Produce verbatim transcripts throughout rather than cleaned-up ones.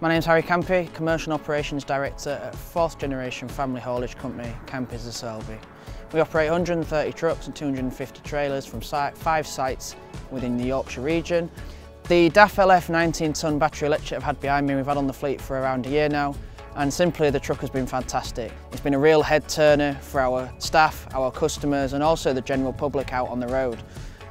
My name is Harry Campey, Commercial and Operations Director at fourth generation family haulage company Campeys of Selby. We operate one hundred and thirty trucks and two hundred and fifty trailers from five sites within the Yorkshire region. The D A F L F nineteen tonne battery electric I've had behind me, we've had on the fleet for around a year now, and simply the truck has been fantastic. It's been a real head turner for our staff, our customers and also the general public out on the road.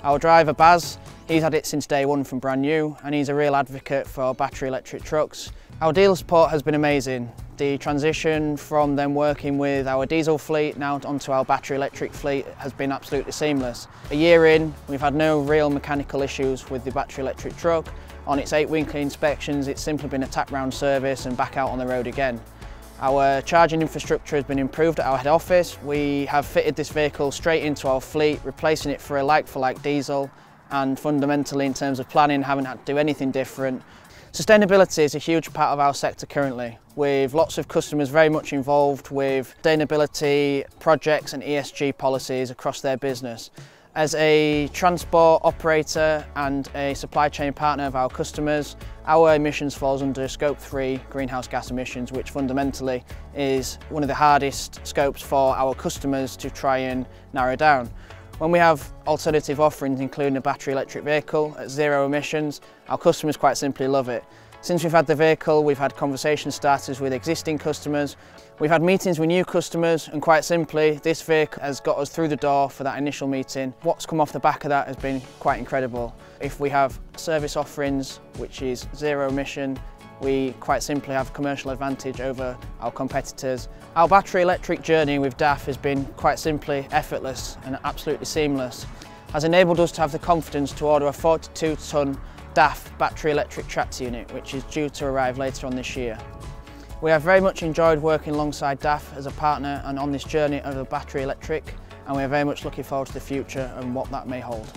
Our driver Baz, he's had it since day one from brand new, and he's a real advocate for battery electric trucks. Our dealer support has been amazing. The transition from them working with our diesel fleet now onto our battery electric fleet has been absolutely seamless. A year in, we've had no real mechanical issues with the battery electric truck. On its eight weekly inspections, it's simply been a tap round service and back out on the road again. Our charging infrastructure has been improved at our head office. We have fitted this vehicle straight into our fleet, replacing it for a like-for-like diesel, and fundamentally in terms of planning, haven't had to do anything different. Sustainability is a huge part of our sector currently, with lots of customers very much involved with sustainability projects and E S G policies across their business. As a transport operator and a supply chain partner of our customers, our emissions falls under scope three greenhouse gas emissions, which fundamentally is one of the hardest scopes for our customers to try and narrow down. When we have alternative offerings, including a battery electric vehicle at zero emissions, our customers quite simply love it. Since we've had the vehicle, we've had conversation starters with existing customers, we've had meetings with new customers, and quite simply, this vehicle has got us through the door for that initial meeting. What's come off the back of that has been quite incredible. If we have service offerings, which is zero emission, we quite simply have commercial advantage over our competitors. Our battery electric journey with D A F has been quite simply effortless and absolutely seamless. Has enabled us to have the confidence to order a forty-two tonne D A F Battery Electric Tractor Unit, which is due to arrive later on this year. We have very much enjoyed working alongside D A F as a partner and on this journey of the battery electric, and we are very much looking forward to the future and what that may hold.